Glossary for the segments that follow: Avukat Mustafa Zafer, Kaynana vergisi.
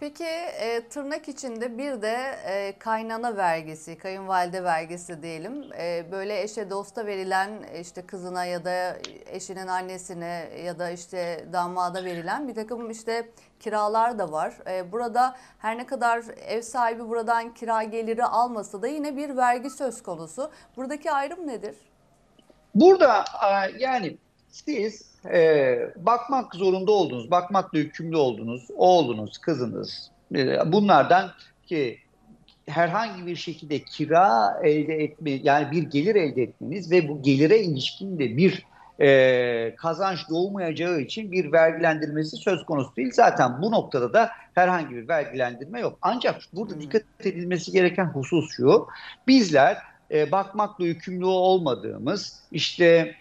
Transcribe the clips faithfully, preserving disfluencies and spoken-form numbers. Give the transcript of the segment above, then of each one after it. Peki e, tırnak içinde bir de e, kaynana vergisi, kayınvalide vergisi diyelim. E, böyle eşe dosta verilen, işte kızına ya da eşinin annesine ya da işte damada verilen bir takım işte kiralar da var. E, burada her ne kadar ev sahibi buradan kira geliri almasa da yine bir vergi söz konusu. Buradaki ayrım nedir? Burada yani siz e, bakmak zorunda oldunuz, bakmakla yükümlü oldunuz, oğlunuz, kızınız, e, bunlardan ki herhangi bir şekilde kira elde etme, yani bir gelir elde etmeniz ve bu gelire ilişkin de bir e, kazanç doğmayacağı için bir vergilendirmesi söz konusu değil. Zaten bu noktada da herhangi bir vergilendirme yok. Ancak burada dikkat edilmesi gereken husus şu: bizler e, bakmakla yükümlü olmadığımız işte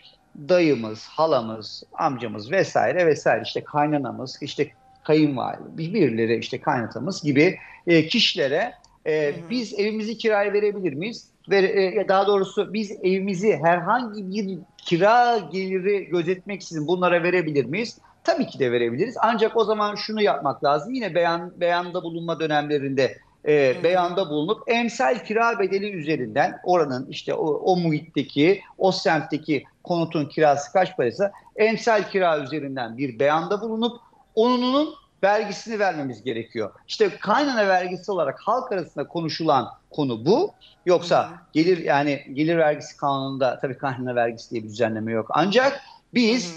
dayımız, halamız, amcamız vesaire vesaire, işte kaynanamız, işte kayınvalide, birbirleri, işte kaynatamız gibi e, kişilere e, biz evimizi kiraya verebilir miyiz? Ve, e, daha doğrusu biz evimizi herhangi bir kira geliri gözetmeksizin bunlara verebilir miyiz? Tabii ki de verebiliriz. Ancak o zaman şunu yapmak lazım. Yine beyan, beyanda bulunma dönemlerinde E, beyanda bulunup emsal kira bedeli üzerinden oranın işte o, o muhitteki, o semtteki konutun kirası kaç paraysa emsal kira üzerinden bir beyanda bulunup onunun vergisini vermemiz gerekiyor. İşte kaynana vergisi olarak halk arasında konuşulan konu bu. Yoksa gelir, yani gelir vergisi kanununda tabii kaynana vergisi diye bir düzenleme yok. Ancak biz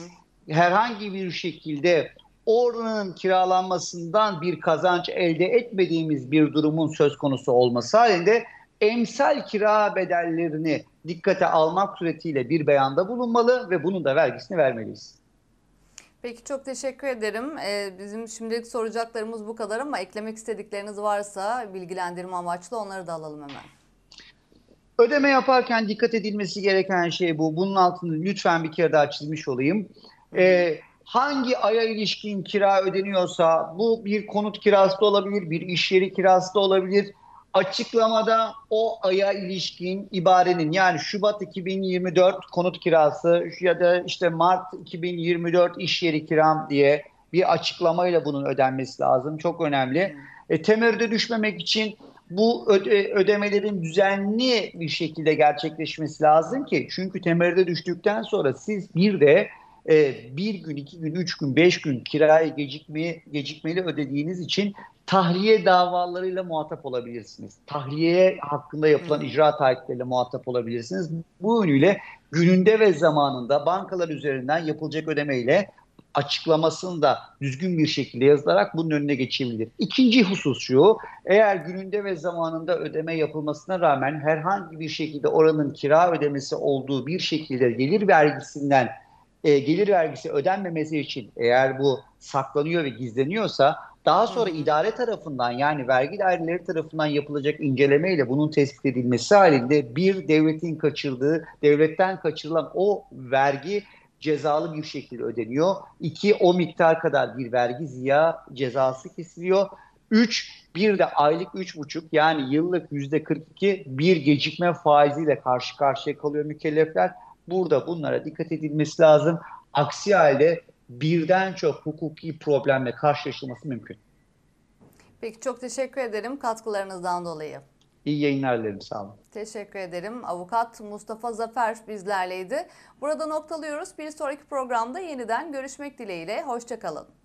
herhangi bir şekilde oranın kiralanmasından bir kazanç elde etmediğimiz bir durumun söz konusu olması halinde emsal kira bedellerini dikkate almak suretiyle bir beyanda bulunmalı ve bunun da vergisini vermeliyiz. Peki, çok teşekkür ederim. Ee, bizim şimdilik soracaklarımız bu kadar ama eklemek istedikleriniz varsa bilgilendirme amaçlı onları da alalım hemen. Ödeme yaparken dikkat edilmesi gereken şey bu. Bunun altını lütfen bir kere daha çizmiş olayım. Evet. Hangi aya ilişkin kira ödeniyorsa, bu bir konut kirası da olabilir, bir iş yeri kirası da olabilir. Açıklamada o aya ilişkin ibarenin, yani Şubat iki bin yirmi dört konut kirası ya da işte Mart iki bin yirmi dört iş yeri kiram diye bir açıklamayla bunun ödenmesi lazım. Çok önemli. E, temerrüde düşmemek için bu öde, ödemelerin düzenli bir şekilde gerçekleşmesi lazım ki. Çünkü temerrüde düştükten sonra siz bir de bir gün, iki gün, üç gün, beş gün kirayı gecikmeye, gecikmeli ödediğiniz için tahliye davalarıyla muhatap olabilirsiniz. Tahliye hakkında yapılan icra takipleriyle muhatap olabilirsiniz. Bu yönüyle gününde ve zamanında bankalar üzerinden yapılacak ödemeyle açıklamasını da düzgün bir şekilde yazılarak bunun önüne geçebilir. İkinci husus şu: eğer gününde ve zamanında ödeme yapılmasına rağmen herhangi bir şekilde oranın kira ödemesi olduğu bir şekilde gelir vergisinden E, gelir vergisi ödenmemesi için, eğer bu saklanıyor ve gizleniyorsa, daha sonra idare tarafından, yani vergi daireleri tarafından yapılacak incelemeyle bunun tespit edilmesi halinde bir devletin kaçırdığı, devletten kaçırılan o vergi cezalı bir şekilde ödeniyor. İki, o miktar kadar bir vergi ziya cezası kesiliyor. Üç, bir de aylık üç buçuk yani yıllık yüzde kırk iki bir gecikme faiziyle karşı karşıya kalıyor mükellefler. Burada bunlara dikkat edilmesi lazım. Aksi halde birden çok hukuki problemle karşılaşılması mümkün. Peki, çok teşekkür ederim katkılarınızdan dolayı. İyi yayınlar dilerim, sağ olun. Teşekkür ederim. Avukat Mustafa Zafer bizlerleydi. Burada noktalıyoruz. Bir sonraki programda yeniden görüşmek dileğiyle. Hoşça kalın.